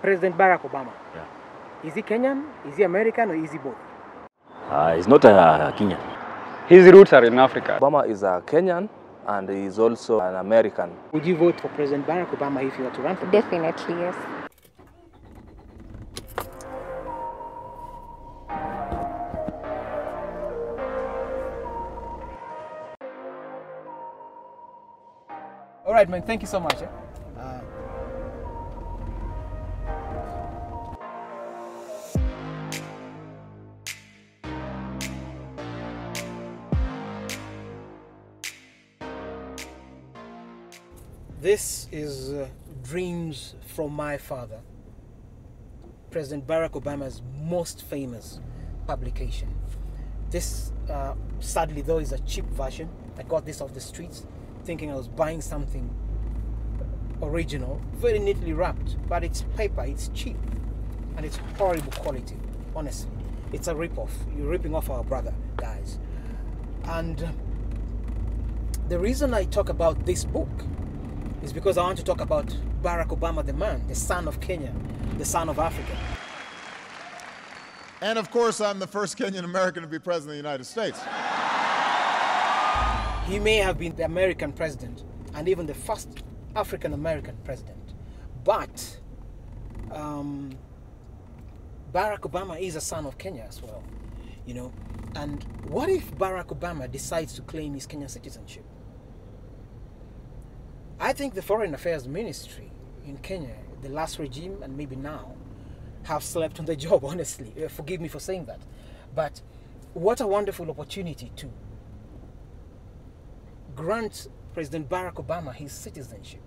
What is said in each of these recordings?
President Barack Obama. Yeah. Is he Kenyan? Is he American? Or is he both? He's not a Kenyan. His roots are in Africa. Obama is a Kenyan and he is also an American. Would you vote for President Barack Obama if you were to run for him? Definitely, yes. All right, man. Thank you so much. This is Dreams From My Father, President Barack Obama's most famous publication. This, sadly though, is a cheap version. I got this off the streets, thinking I was buying something original, very neatly wrapped, but it's paper, it's cheap, and it's horrible quality, honestly. It's a rip-off. You're ripping off our brother, guys. And the reason I talk about this book is because I want to talk about Barack Obama, the man, the son of Kenya, the son of Africa. And of course, I'm the first Kenyan American to be president of the United States. He may have been the American president and even the first African American president, but Barack Obama is a son of Kenya as well, you know. And what if Barack Obama decides to claim his Kenyan citizenship? I think the Foreign Affairs Ministry in Kenya, the last regime and maybe now, have slept on the job, honestly. Forgive me for saying that. But what a wonderful opportunity to grant President Barack Obama his citizenship,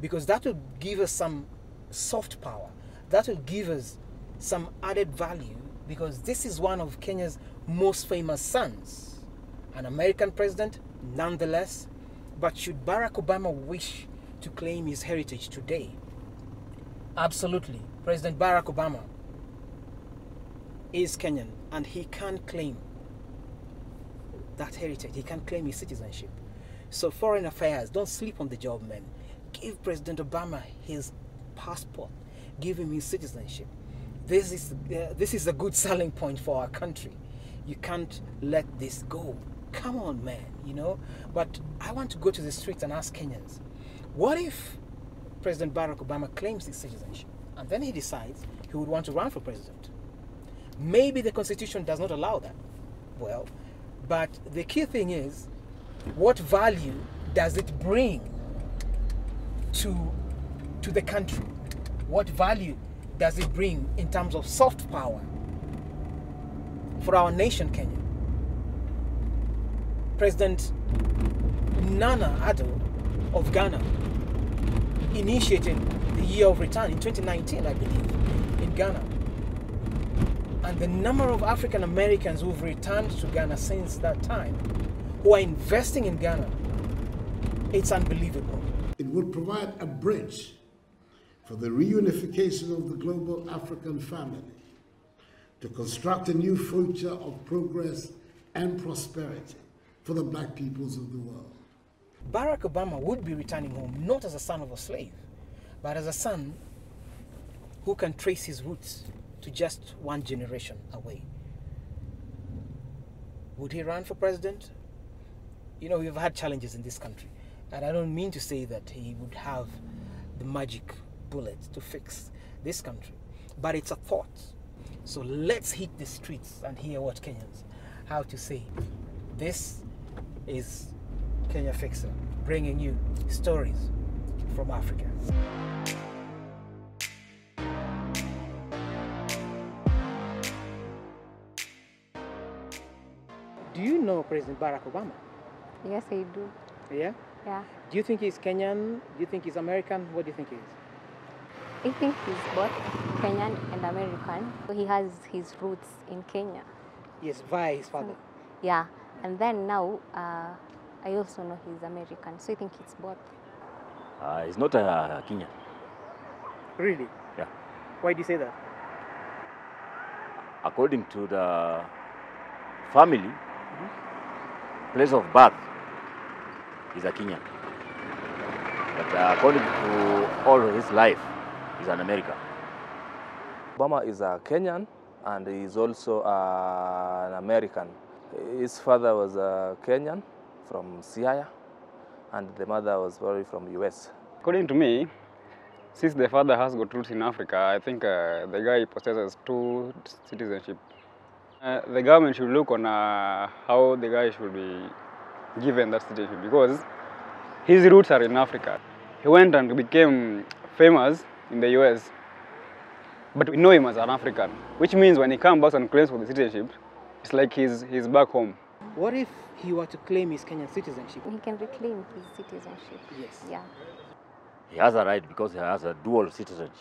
because that will give us some soft power. That will give us some added value, because this is one of Kenya's most famous sons, an American president nonetheless. But should Barack Obama wish to claim his heritage today? Absolutely. President Barack Obama is Kenyan and he can claim that heritage. He can claim his citizenship. So Foreign Affairs, don't sleep on the job, man. Give President Obama his passport. Give him his citizenship. This is a good selling point for our country. You can't let this go. Come on, man, you know. But I want to go to the streets and ask Kenyans, what if President Barack Obama claims his citizenship and then he decides he would want to run for president? Maybe the Constitution does not allow that. Well, but the key thing is, what value does it bring to the country? What value does it bring in terms of soft power for our nation, Kenya? President Nana Addo of Ghana initiated the year of return in 2019, I believe, in Ghana. And the number of African Americans who've returned to Ghana since that time, who are investing in Ghana, it's unbelievable. It would provide a bridge for the reunification of the global African family to construct a new future of progress and prosperity for the black peoples of the world. Barack Obama would be returning home, not as a son of a slave, but as a son who can trace his roots to just one generation away. Would he run for president? You know, we've had challenges in this country, and I don't mean to say that he would have the magic bullet to fix this country, but it's a thought. So let's hit the streets and hear what Kenyans have to say. This is Kenya Fixer, bringing you stories from Africa. Do you know President Barack Obama? Yes, I do. Yeah? Yeah. Do you think he's Kenyan? Do you think he's American? What do you think he is? I think he's both Kenyan and American. He has his roots in Kenya. Yes, via his father. Yeah. And then now, I also know he's American, so I think it's both. He's not a Kenyan. Really? Yeah. Why do you say that? According to the family, place of birth is a Kenyan. But according to all his life, he's an American. Obama is a Kenyan and he's also an American. His father was a Kenyan from Siaya and the mother was probably from US. According to me, since the father has got roots in Africa, I think the guy possesses two citizenship. The government should look on how the guy should be given that citizenship, because his roots are in Africa. He went and became famous in the US, but we know him as an African, which means when he comes back and claims for the citizenship, it's like he's back home. What if he were to claim his Kenyan citizenship? He can reclaim his citizenship. Yes. Yeah. He has a right because he has a dual citizenship.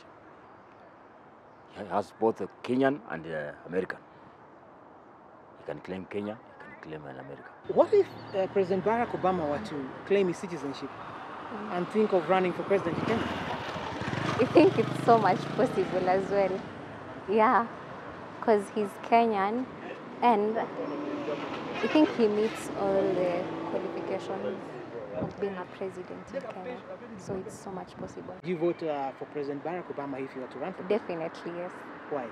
He has both a Kenyan and an American. He can claim Kenya, he can claim an American. What if President Barack Obama were to claim his citizenship and think of running for president again? I think it's so much possible as well. Yeah, because he's Kenyan and I think he meets all the qualifications of being a president in Kenya, so it's so much possible. Do you vote for President Barack Obama if you were to run for him? Definitely, yes. Why?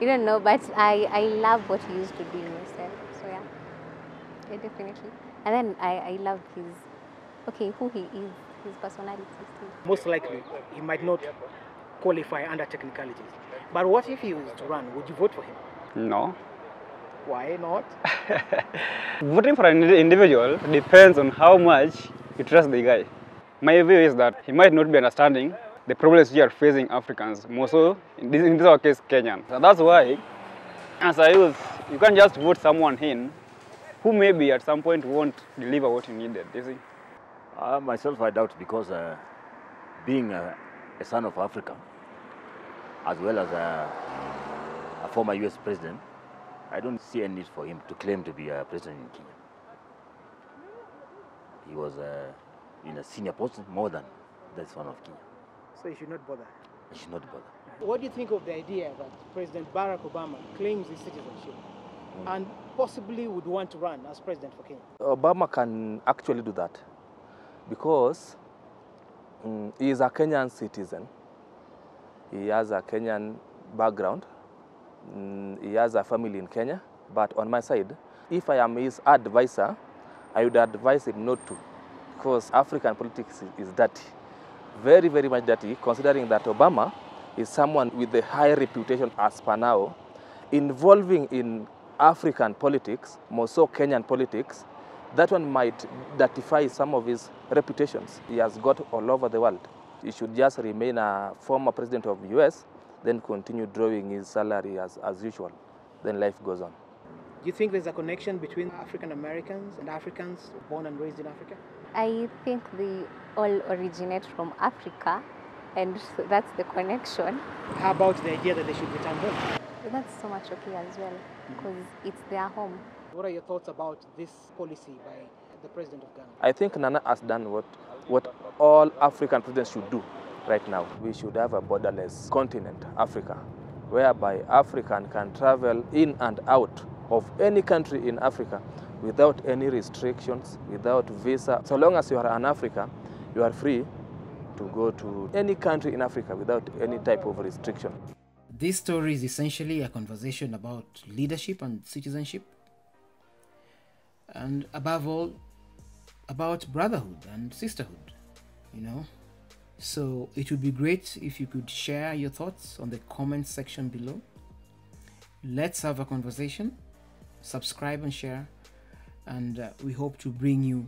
You don't know, but I love what he used to do in himself, so yeah. Yeah, definitely. And then I love his, who he is, his personality. Most likely, he might not qualify under technicalities. But what if he was to run? Would you vote for him? No. Why not? Voting for an individual depends on how much you trust the guy. My view is that he might not be understanding the problems we are facing Africans, more so, in this our case, Kenyans. And that's why, as a youth, you can't just vote someone in who maybe at some point won't deliver what you needed, you see. Myself, I doubt, because being a son of Africa, as well as a former US president, I don't see a need for him to claim to be a president in Kenya. He was in a senior post more than this one of Kenya. So he should not bother? He should not bother. What do you think of the idea that President Barack Obama claims his citizenship and possibly would want to run as president for Kenya? Obama can actually do that because he is a Kenyan citizen. He has a Kenyan background. He has a family in Kenya, but on my side, if I am his advisor, I would advise him not to, because African politics is dirty, very, very much dirty, considering that Obama is someone with a high reputation as per now, involving in African politics, more so Kenyan politics. That one might dirtify some of his reputations. He has got all over the world. He should just remain a former president of the US, then continue drawing his salary as usual. Then life goes on. Do you think there's a connection between African Americans and Africans born and raised in Africa? I think they all originate from Africa, and that's the connection. How about the idea that they should return home? That's so much okay as well, because it's their home. What are your thoughts about this policy by the president of Ghana? I think Nana has done what all African presidents should do. Right now, we should have a borderless continent, Africa, whereby African can travel in and out of any country in Africa without any restrictions, without visa. So long as you are an African, you are free to go to any country in Africa without any type of restriction. This story is essentially a conversation about leadership and citizenship, and above all, about brotherhood and sisterhood, you know. So it would be great if you could share your thoughts on the comment section below. Let's have a conversation. Subscribe and share. And we hope to bring you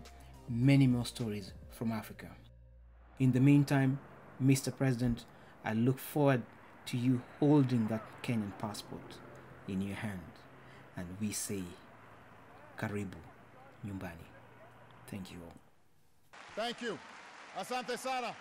many more stories from Africa. In the meantime, Mr. President, I look forward to you holding that Kenyan passport in your hand. And we say, Karibu Nyumbani. Thank you all. Thank you. Asante sana.